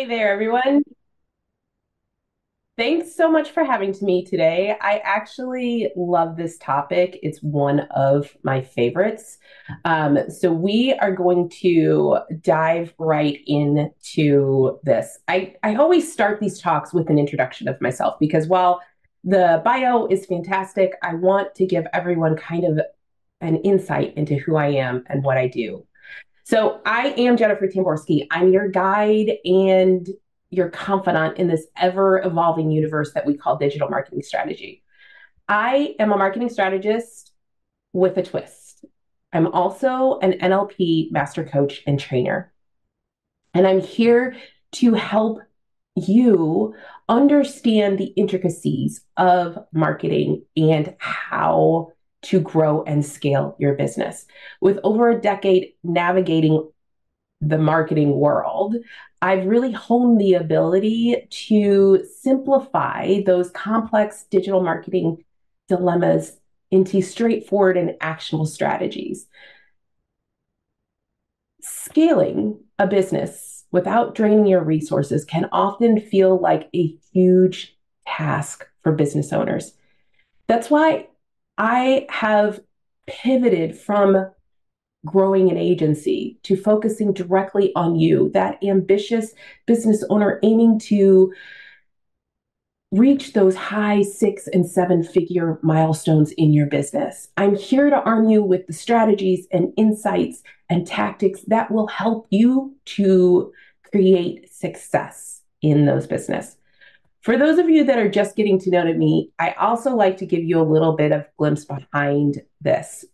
Hey there, everyone. Thanks so much for having me today. I actually love this topic. It's one of my favorites. So we are going to dive right into this. I always start these talks with an introduction of myself because while the bio is fantastic, I want to give everyone kind of an insight into who I am and what I do. So I am Jennifer Tamborski. I'm your guide and your confidant in this ever-evolving universe that we call digital marketing strategy. I am a marketing strategist with a twist. I'm also an NLP master coach and trainer. And I'm here to help you understand the intricacies of marketing and how to grow and scale your business. With over a decade navigating the marketing world, I've really honed the ability to simplify those complex digital marketing dilemmas into straightforward and actionable strategies. Scaling a business without draining your resources can often feel like a huge task for business owners. That's why I have pivoted from growing an agency to focusing directly on you, that ambitious business owner aiming to reach those high 6- and 7-figure milestones in your business. I'm here to arm you with the strategies and insights and tactics that will help you to create success in those businesses. For those of you that are just getting to know me, I also like to give you a little bit of glimpse behind this.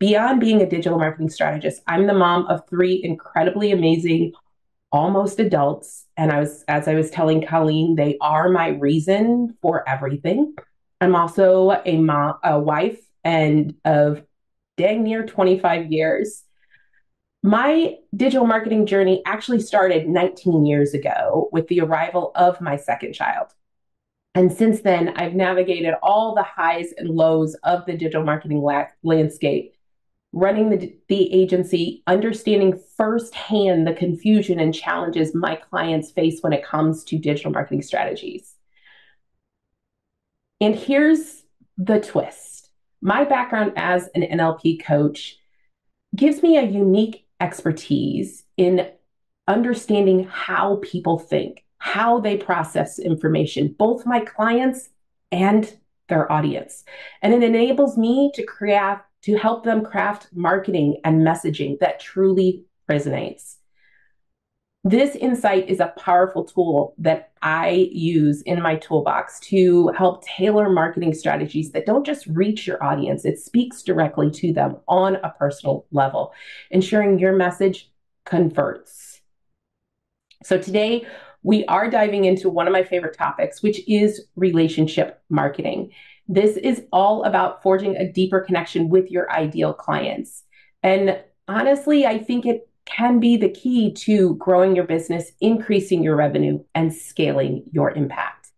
Beyond being a digital marketing strategist, I'm the mom of 3 incredibly amazing, almost adults. And as I was telling Colleen, they are my reason for everything. I'm also a mom, a wife, and of dang near 25 years. My digital marketing journey actually started 19 years ago with the arrival of my second child. And since then, I've navigated all the highs and lows of the digital marketing landscape, running the agency, understanding firsthand the confusion and challenges my clients face when it comes to digital marketing strategies. And here's the twist. My background as an NLP coach gives me a unique expertise in understanding how people think, how they process information, both my clients and their audience. And it enables me to help them craft marketing and messaging that truly resonates. This insight is a powerful tool that I use in my toolbox to help tailor marketing strategies that don't just reach your audience, it speaks directly to them on a personal level, ensuring your message converts. So today, we are diving into one of my favorite topics, which is relationship marketing. This is all about forging a deeper connection with your ideal clients. And honestly, I think it can be the key to growing your business, increasing your revenue, and scaling your impact.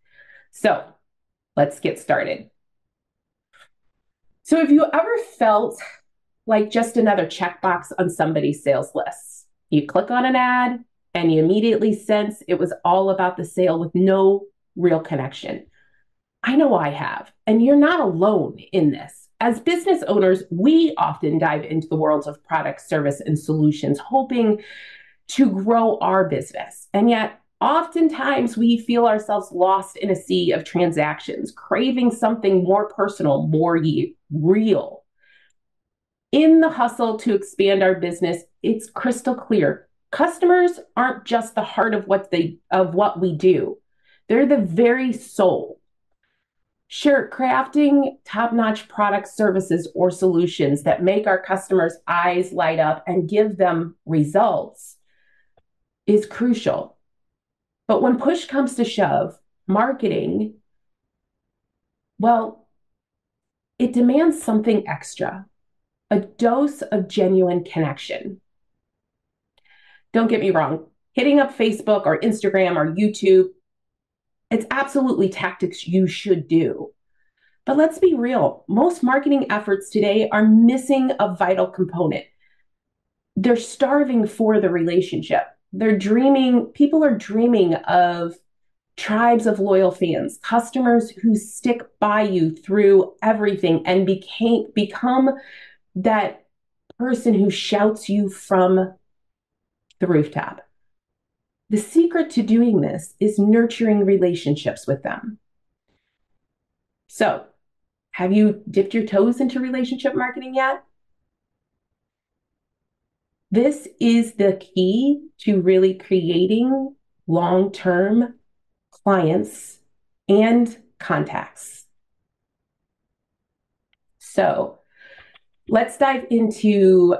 So let's get started. So have you ever felt like just another checkbox on somebody's sales list? You click on an ad and you immediately sense it was all about the sale with no real connection. I know I have, and you're not alone in this. As business owners, we often dive into the worlds of product, service, and solutions, hoping to grow our business. And yet, oftentimes, we feel ourselves lost in a sea of transactions, craving something more personal, more real. In the hustle to expand our business, it's crystal clear. Customers aren't just the heart of what we do. They're the very soul. Sure, crafting top-notch products, services, or solutions that make our customers' eyes light up and give them results is crucial. But when push comes to shove, marketing, well, it demands something extra, a dose of genuine connection. Don't get me wrong, hitting up Facebook or Instagram or YouTube, it's absolutely tactics you should do. But let's be real. Most marketing efforts today are missing a vital component. They're starving for the relationship. They're dreaming, people are dreaming of tribes of loyal fans, customers who stick by you through everything and become that person who shouts you from the rooftop. The secret to doing this is nurturing relationships with them. So, have you dipped your toes into relationship marketing yet? This is the key to really creating long-term clients and contacts. So, let's dive into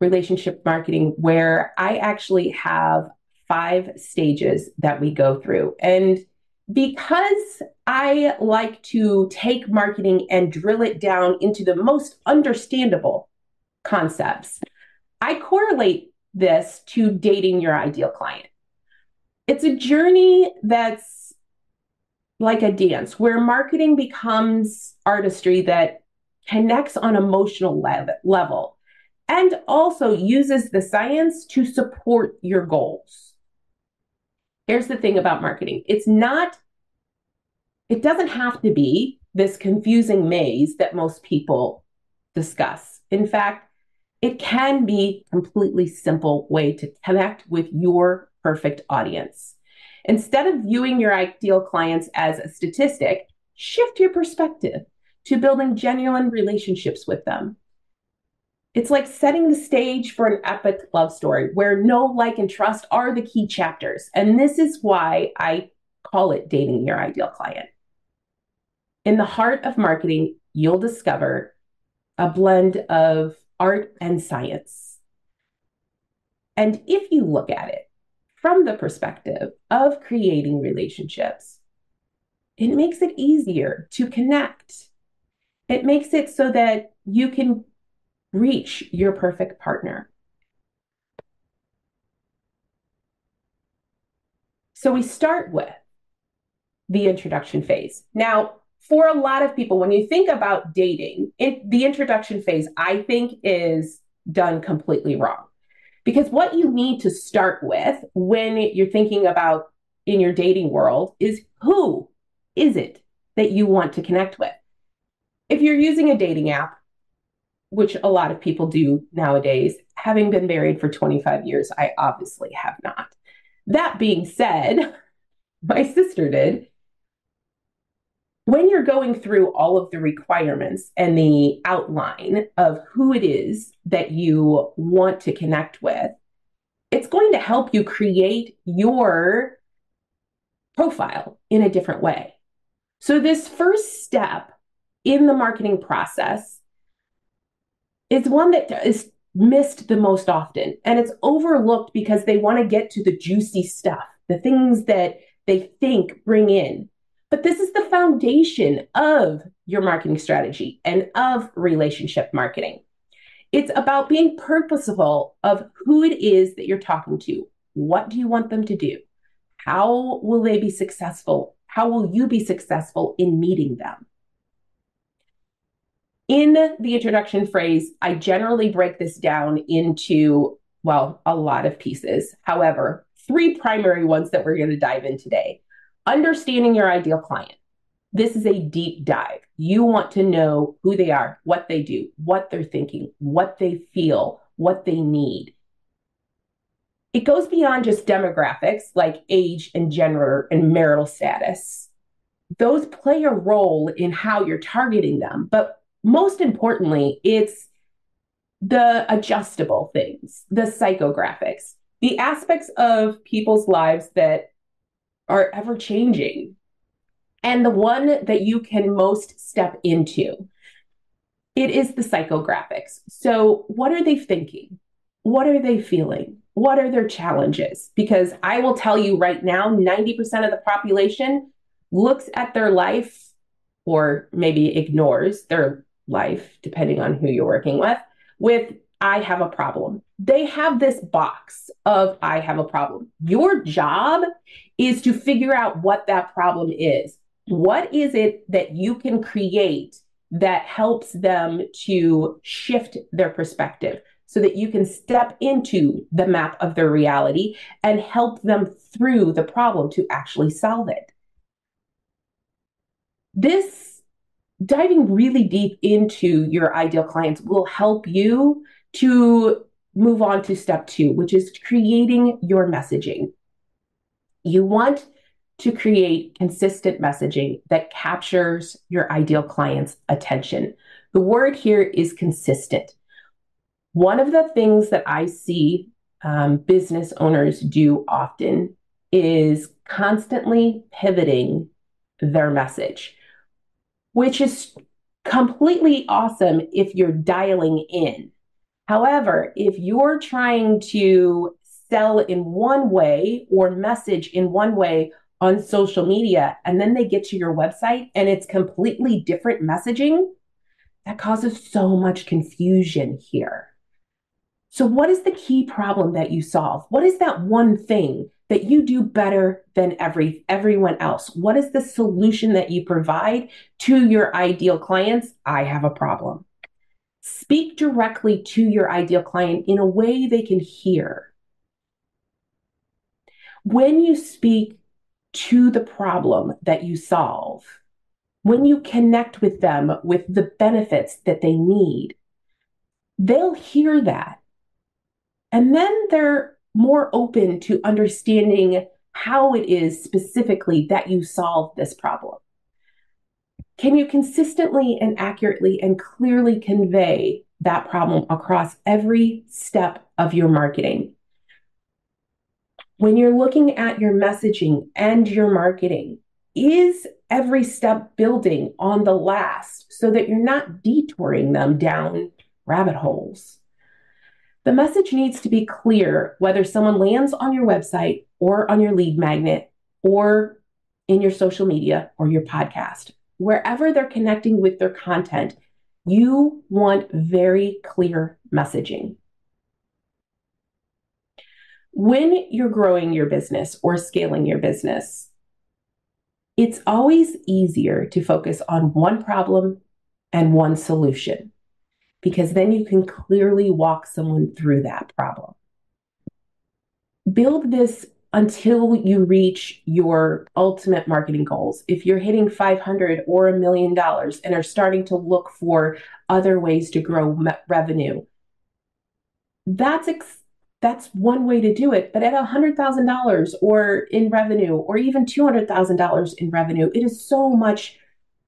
relationship marketing, where I actually have 5 stages that we go through. And because I like to take marketing and drill it down into the most understandable concepts, I correlate this to dating your ideal client. It's a journey that's like a dance where marketing becomes artistry that connects on emotional level and also uses the science to support your goals. Here's the thing about marketing. It doesn't have to be this confusing maze that most people discuss. In fact, it can be a completely simple way to connect with your perfect audience. Instead of viewing your ideal clients as a statistic, shift your perspective to building genuine relationships with them. It's like setting the stage for an epic love story where know, like, and trust are the key chapters. And this is why I call it dating your ideal client. In the heart of marketing, you'll discover a blend of art and science. And if you look at it from the perspective of creating relationships, it makes it easier to connect. It makes it so that you can reach your perfect partner. So we start with the introduction phase. Now, for a lot of people, when you think about dating, the introduction phase, I think, is done completely wrong. Because what you need to start with when you're thinking about in your dating world is, who is it that you want to connect with? If you're using a dating app, which a lot of people do nowadays, having been married for 25 years, I obviously have not. That being said, my sister did. When you're going through all of the requirements and the outline of who it is that you want to connect with, it's going to help you create your profile in a different way. So this first step in the marketing process is one that is missed the most often, and it's overlooked because they want to get to the juicy stuff, the things that they think bring in. But this is the foundation of your marketing strategy and of relationship marketing. It's about being purposeful of who it is that you're talking to. What do you want them to do? How will they be successful? How will you be successful in meeting them? In the introduction phase, I generally break this down into, well, a lot of pieces. However, 3 primary ones that we're going to dive in today. Understanding your ideal client. This is a deep dive. You want to know who they are, what they do, what they're thinking, what they feel, what they need. It goes beyond just demographics like age and gender and marital status. Those play a role in how you're targeting them, but most importantly, it's the adjustable things, the psychographics, the aspects of people's lives that are ever changing, and the one that you can most step into. It is the psychographics. So what are they thinking? What are they feeling? What are their challenges? Because I will tell you right now, 90% of the population looks at their life, or maybe ignores their life, depending on who you're working with I have a problem. They have this box of I have a problem. Your job is to figure out what that problem is. What is it that you can create that helps them to shift their perspective, so that you can step into the map of their reality and help them through the problem to actually solve it. This diving really deep into your ideal clients will help you to move on to step two, which is creating your messaging. You want to create consistent messaging that captures your ideal client's attention. The word here is consistent. One of the things that I see business owners do often is constantly pivoting their message, which is completely awesome if you're dialing in. However, if you're trying to sell in one way or message in one way on social media, and then they get to your website and it's completely different messaging, that causes so much confusion here. So what is the key problem that you solve? What is that one thing that you do better than everyone else? What is the solution that you provide to your ideal clients? I have a problem. Speak directly to your ideal client in a way they can hear. When you speak to the problem that you solve, when you connect with them with the benefits that they need, they'll hear that. And then they're more open to understanding how it is specifically that you solve this problem. Can you consistently and accurately and clearly convey that problem across every step of your marketing? When you're looking at your messaging and your marketing, is every step building on the last so that you're not detouring them down rabbit holes? The message needs to be clear whether someone lands on your website or on your lead magnet or in your social media or your podcast. Wherever they're connecting with their content, you want very clear messaging. When you're growing your business or scaling your business, it's always easier to focus on one problem and one solution, because then you can clearly walk someone through that problem. Build this until you reach your ultimate marketing goals. If you're hitting $500 or $1 million and are starting to look for other ways to grow revenue, that's one way to do it. But at $100,000 or in revenue, or even $200,000 in revenue, it is so much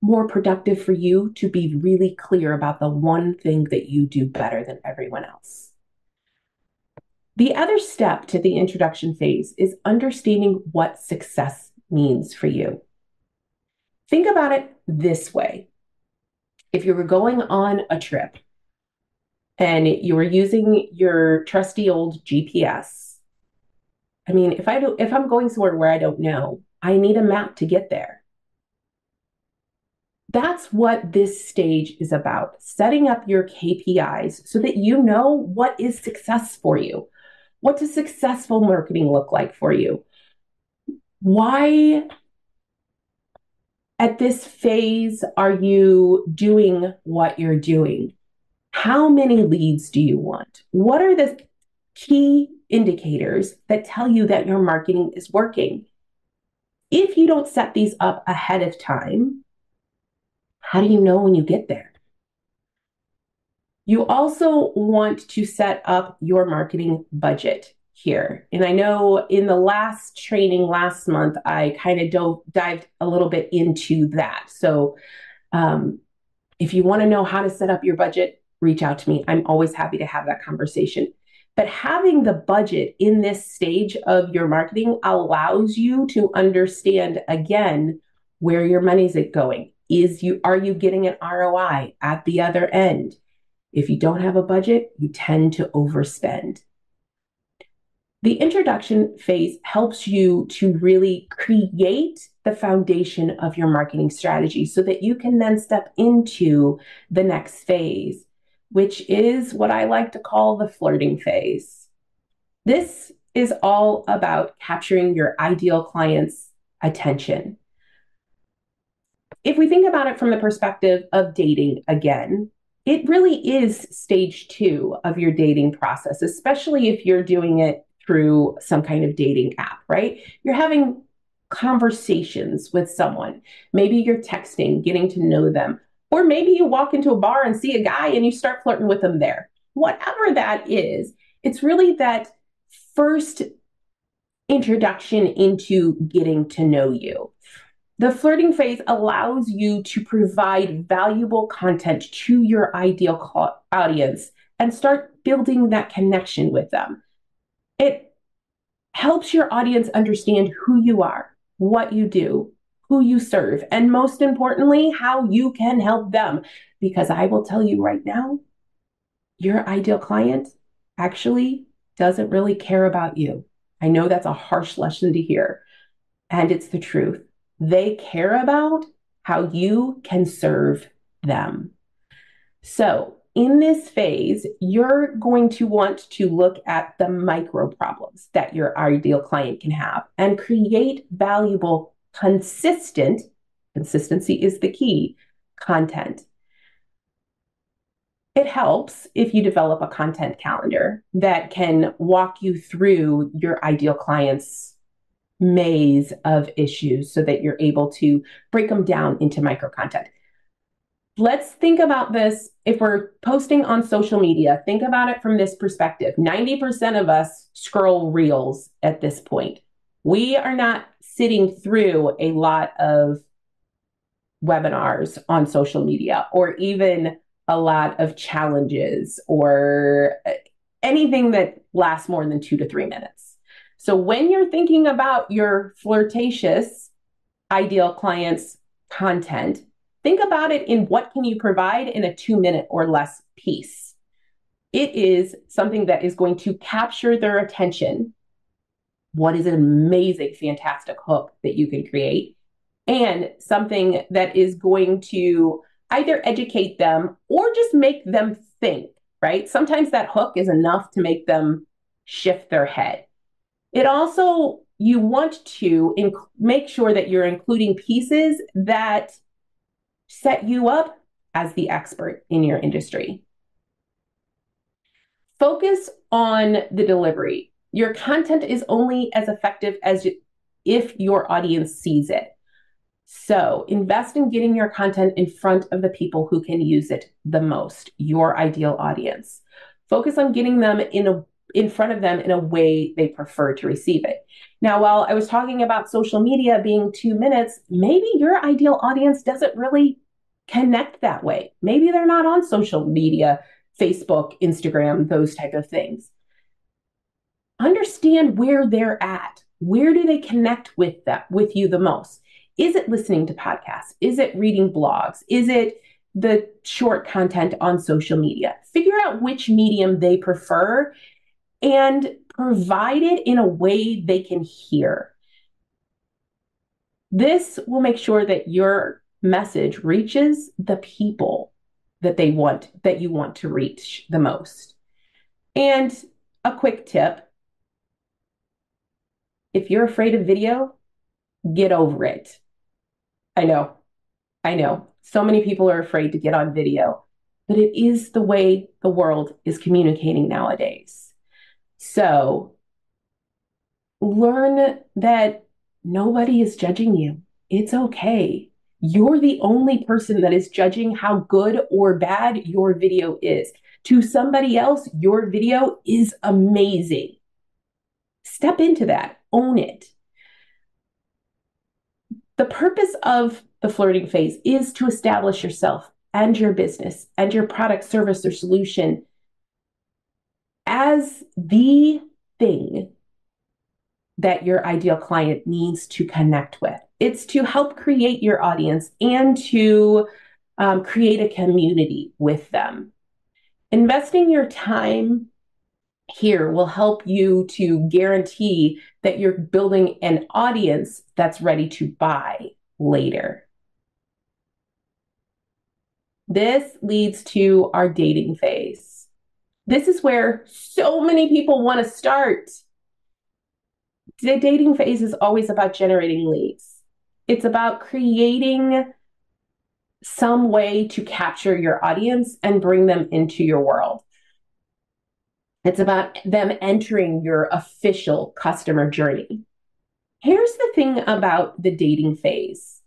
more productive for you to be really clear about the one thing that you do better than everyone else. The other step to the introduction phase is understanding what success means for you. Think about it this way. If you were going on a trip and you were using your trusty old GPS, I mean, if I'm going somewhere where I don't know, I need a map to get there. That's what this stage is about, setting up your KPIs so that you know what is success for you. What does successful marketing look like for you? Why at this phase are you doing what you're doing? How many leads do you want? What are the key indicators that tell you that your marketing is working? If you don't set these up ahead of time, how do you know when you get there? You also want to set up your marketing budget here. And I know in the last training last month, I kind of dived a little bit into that. So if you want to know how to set up your budget, reach out to me. I'm always happy to have that conversation. But having the budget in this stage of your marketing allows you to understand, again, where your money's going. Are you getting an ROI at the other end? If you don't have a budget, you tend to overspend. The introduction phase helps you to really create the foundation of your marketing strategy so that you can then step into the next phase, which is what I like to call the flirting phase. This is all about capturing your ideal client's attention. If we think about it from the perspective of dating again, it really is stage two of your dating process, especially if you're doing it through some kind of dating app, right? You're having conversations with someone. Maybe you're texting, getting to know them, or maybe you walk into a bar and see a guy and you start flirting with them there. Whatever that is, it's really that first introduction into getting to know you. The flirting phase allows you to provide valuable content to your ideal audience and start building that connection with them. It helps your audience understand who you are, what you do, who you serve, and most importantly, how you can help them. Because I will tell you right now, your ideal client actually doesn't really care about you. I know that's a harsh lesson to hear, and it's the truth. They care about how you can serve them. So in this phase, you're going to want to look at the micro problems that your ideal client can have and create valuable, consistency is the key, content. It helps if you develop a content calendar that can walk you through your ideal client's maze of issues so that you're able to break them down into micro content. Let's think about this. If we're posting on social media, think about it from this perspective. 90% of us scroll reels at this point. We are not sitting through a lot of webinars on social media or even a lot of challenges or anything that lasts more than 2 to 3 minutes. So when you're thinking about your flirtatious ideal client's content, think about it in what can you provide in a 2-minute or less piece. It is something that is going to capture their attention. What is an amazing, fantastic hook that you can create, and something that is going to either educate them or just make them think, right? Sometimes that hook is enough to make them shift their head. It also, you want to make sure that you're including pieces that set you up as the expert in your industry. Focus on the delivery. Your content is only as effective as if your audience sees it. So invest in getting your content in front of the people who can use it the most, your ideal audience. Focus on getting them in front of them in a way they prefer to receive it. Now, while I was talking about social media being 2 minutes, maybe your ideal audience doesn't really connect that way. Maybe they're not on social media, Facebook, Instagram, those type of things. Understand where they're at. Where do they connect with you the most? Is it listening to podcasts? Is it reading blogs? Is it the short content on social media? Figure out which medium they prefer and provide it in a way they can hear. This will make sure that your message reaches the people that you want to reach the most. And a quick tip, if you're afraid of video, get over it. I know. So many people are afraid to get on video, but it is the way the world is communicating nowadays. So learn that nobody is judging you. It's okay. You're the only person that is judging how good or bad your video is. To somebody else, your video is amazing. Step into that. Own it. The purpose of the flirting phase is to establish yourself and your business and your product, service, or solution as the thing that your ideal client needs to connect with. It's to help create your audience and to create a community with them. Investing your time here will help you to guarantee that you're building an audience that's ready to buy later. This leads to our dating phase. This is where so many people want to start. The dating phase is always about generating leads. It's about creating some way to capture your audience and bring them into your world. It's about them entering your official customer journey. Here's the thing about the dating phase.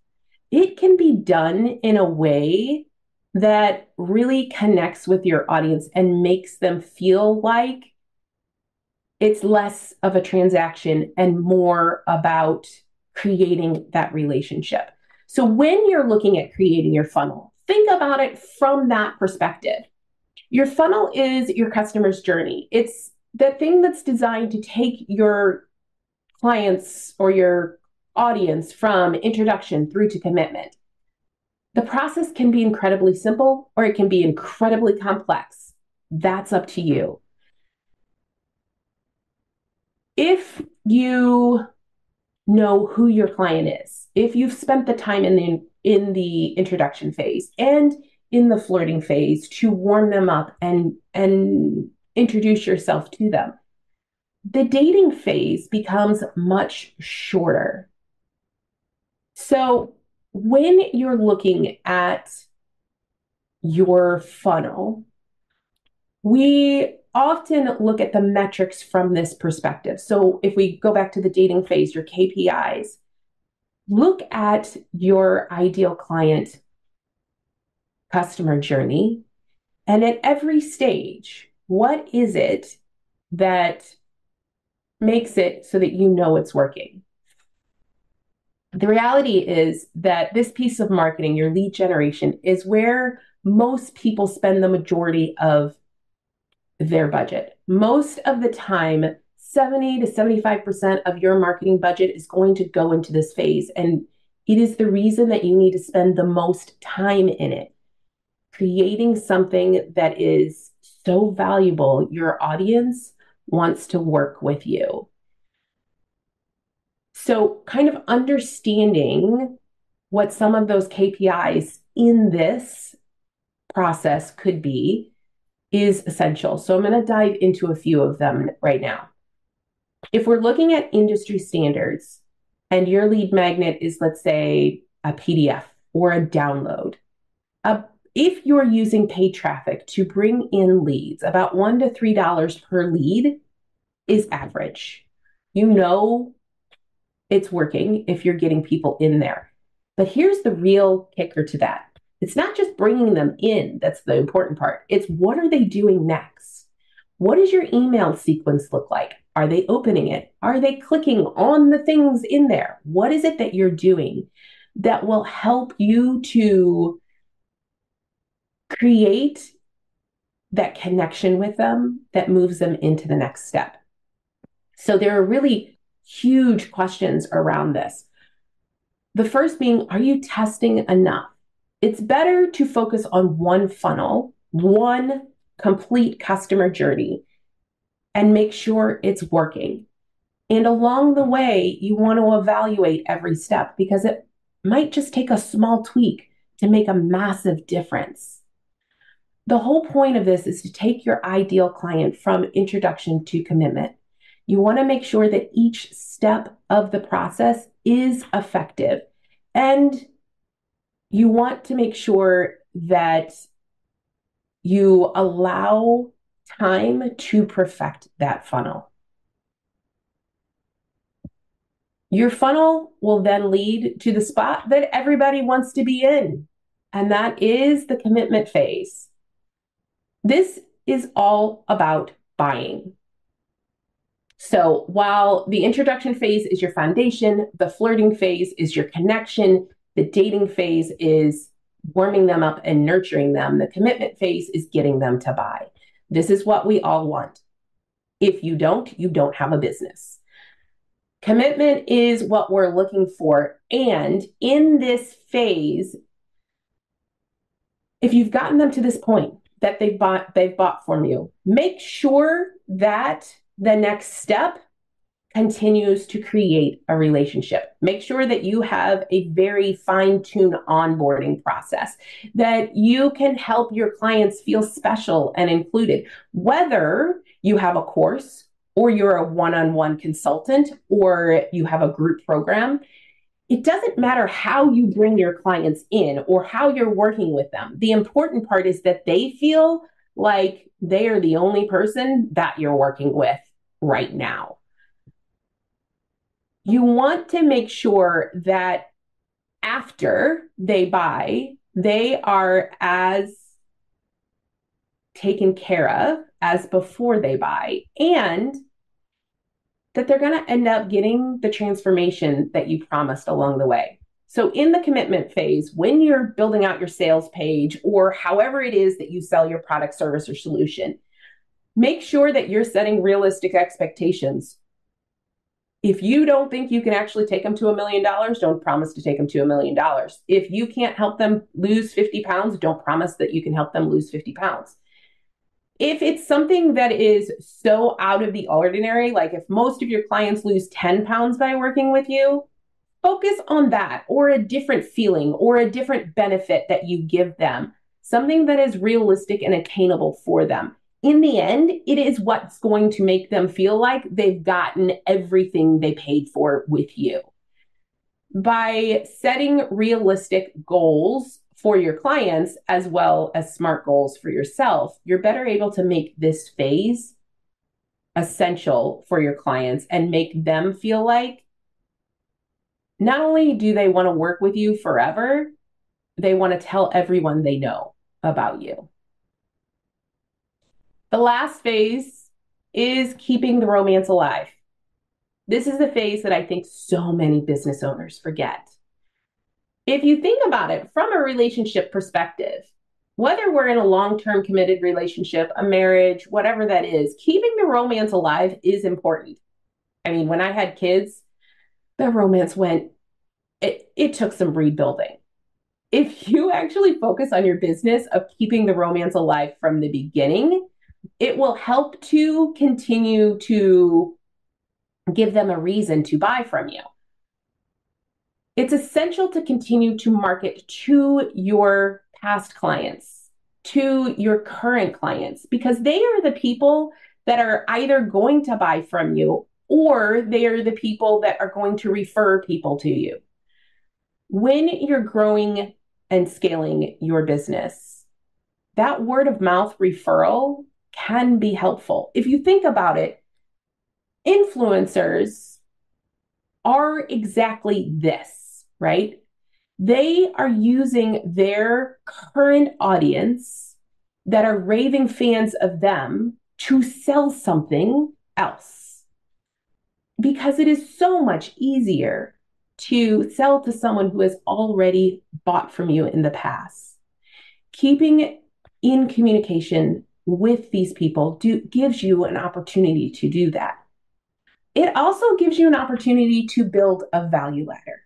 It can be done in a way that really connects with your audience and makes them feel like it's less of a transaction and more about creating that relationship. So when you're looking at creating your funnel, think about it from that perspective. Your funnel is your customer's journey. It's the thing that's designed to take your clients or your audience from introduction through to commitment. The process can be incredibly simple or it can be incredibly complex. That's up to you. If you know who your client is, if you've spent the time in the introduction phase and in the flirting phase to warm them up and introduce yourself to them, the dating phase becomes much shorter. So when you're looking at your funnel, we often look at the metrics from this perspective. So if we go back to the dating phase, your KPIs, look at your ideal client customer journey. And at every stage, what is it that makes it so that you know it's working? The reality is that this piece of marketing, your lead generation, is where most people spend the majority of their budget. Most of the time, 70 to 75% of your marketing budget is going to go into this phase. And it is the reason that you need to spend the most time in it, creating something that is so valuable your audience wants to work with you. So kind of understanding what some of those KPIs in this process could be is essential. So I'm going to dive into a few of them right now. If we're looking at industry standards and your lead magnet is, let's say, a PDF or a download, if you're using paid traffic to bring in leads, about $1 to $3 per lead is average. You know it's working if you're getting people in there. But here's the real kicker to that. It's not just bringing them in that's the important part. It's what are they doing next? What does your email sequence look like? Are they opening it? Are they clicking on the things in there? What is it that you're doing that will help you to create that connection with them that moves them into the next step? So there are really huge questions around this. The first being, are you testing enough? It's better to focus on one funnel, one complete customer journey, and make sure it's working. And along the way, you want to evaluate every step because it might just take a small tweak to make a massive difference. The whole point of this is to take your ideal client from introduction to commitment. You want to make sure that each step of the process is effective, and you want to make sure that you allow time to perfect that funnel. Your funnel will then lead to the spot that everybody wants to be in, and that is the commitment phase. This is all about buying. So while the introduction phase is your foundation, the flirting phase is your connection, the dating phase is warming them up and nurturing them, the commitment phase is getting them to buy. This is what we all want. If you don't have a business. Commitment is what we're looking for. And in this phase, if you've gotten them to this point that they've bought from you, make sure that the next step continues to create a relationship. Make sure that you have a very fine-tuned onboarding process, that you can help your clients feel special and included, whether you have a course or you're a one-on-one consultant or you have a group program. It doesn't matter how you bring your clients in or how you're working with them. The important part is that they feel like they are the only person that you're working with right now. You want to make sure that after they buy, they are as taken care of as before they buy, and that they're going to end up getting the transformation that you promised along the way. So in the commitment phase, when you're building out your sales page or however it is that you sell your product, service, or solution, make sure that you're setting realistic expectations. If you don't think you can actually take them to $1 million, don't promise to take them to $1 million. If you can't help them lose 50 pounds, don't promise that you can help them lose 50 pounds. If it's something that is so out of the ordinary, like if most of your clients lose 10 pounds by working with you, focus on that, or a different feeling or a different benefit that you give them, something that is realistic and attainable for them. In the end, it is what's going to make them feel like they've gotten everything they paid for with you. By setting realistic goals for your clients as well as SMART goals for yourself, you're better able to make this phase essential for your clients and make them feel like not only do they want to work with you forever, they want to tell everyone they know about you. The last phase is keeping the romance alive. This is the phase that I think so many business owners forget. If you think about it from a relationship perspective, whether we're in a long-term committed relationship, a marriage, whatever that is, keeping the romance alive is important. I mean, when I had kids, the romance went, it took some rebuilding. If you actually focus on your business of keeping the romance alive from the beginning, it will help to continue to give them a reason to buy from you. It's essential to continue to market to your past clients, to your current clients, because they are the people that are either going to buy from you or they are the people that are going to refer people to you. When you're growing and scaling your business, that word of mouth referral can be helpful. If you think about it, influencers are exactly this, right? They are using their current audience that are raving fans of them to sell something else, because it is so much easier to sell to someone who has already bought from you in the past. Keeping in communication with these people gives you an opportunity to do that. It also gives you an opportunity to build a value ladder.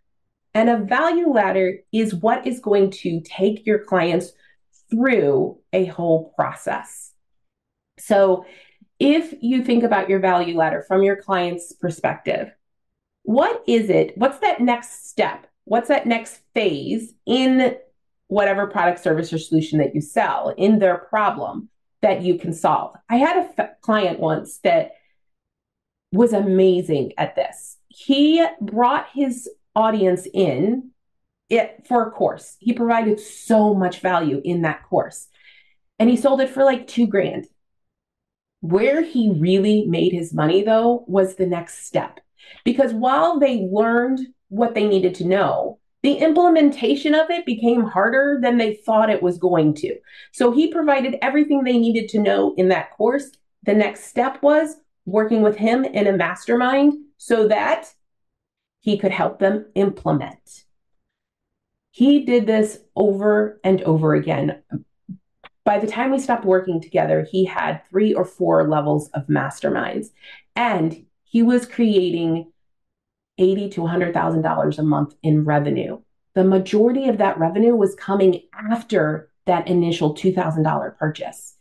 And a value ladder is what is going to take your clients through a whole process. So if you think about your value ladder from your client's perspective, what is it? What's that next step? What's that next phase in whatever product, service, or solution that you sell, in their problem that you can solve? I had a client once that was amazing at this. He brought his audience in for a course. He provided so much value in that course, and he sold it for like $2,000. Where he really made his money, though, was the next step, because while they learned what they needed to know, the implementation of it became harder than they thought it was going to. So he provided everything they needed to know in that course. The next step was working with him in a mastermind so that he could help them implement. He did this over and over again. By the time we stopped working together, he had 3 or 4 levels of masterminds, and he was creating $80,000 to $100,000 a month in revenue. The majority of that revenue was coming after that initial $2,000 purchase.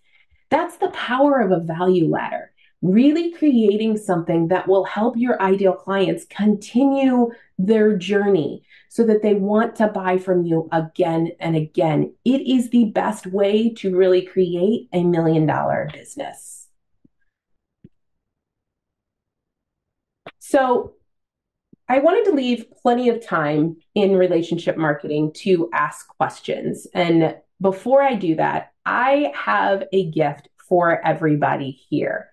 That's the power of a value ladder, really creating something that will help your ideal clients continue their journey so that they want to buy from you again and again. It is the best way to really create a $1 million business. So I wanted to leave plenty of time in relationship marketing to ask questions. And before I do that, I have a gift for everybody here.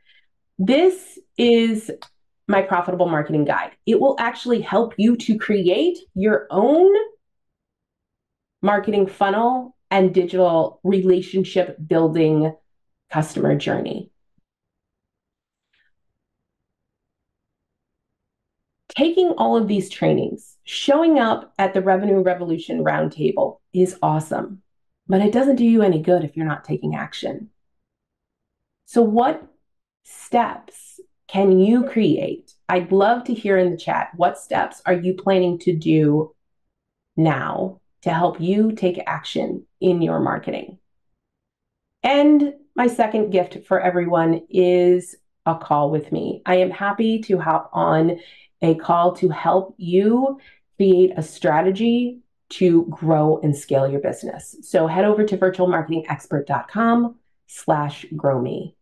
This is my Profitable Marketing Guide. It will actually help you to create your own marketing funnel and digital relationship building customer journey. Taking all of these trainings, showing up at the Revenue Revolution Roundtable is awesome, but it doesn't do you any good if you're not taking action. So what steps can you create? I'd love to hear in the chat, what steps are you planning to do now to help you take action in your marketing? And my second gift for everyone is a call with me. I am happy to hop on a call to help you create a strategy to grow and scale your business. So head over to virtualmarketingexpert.com/growme.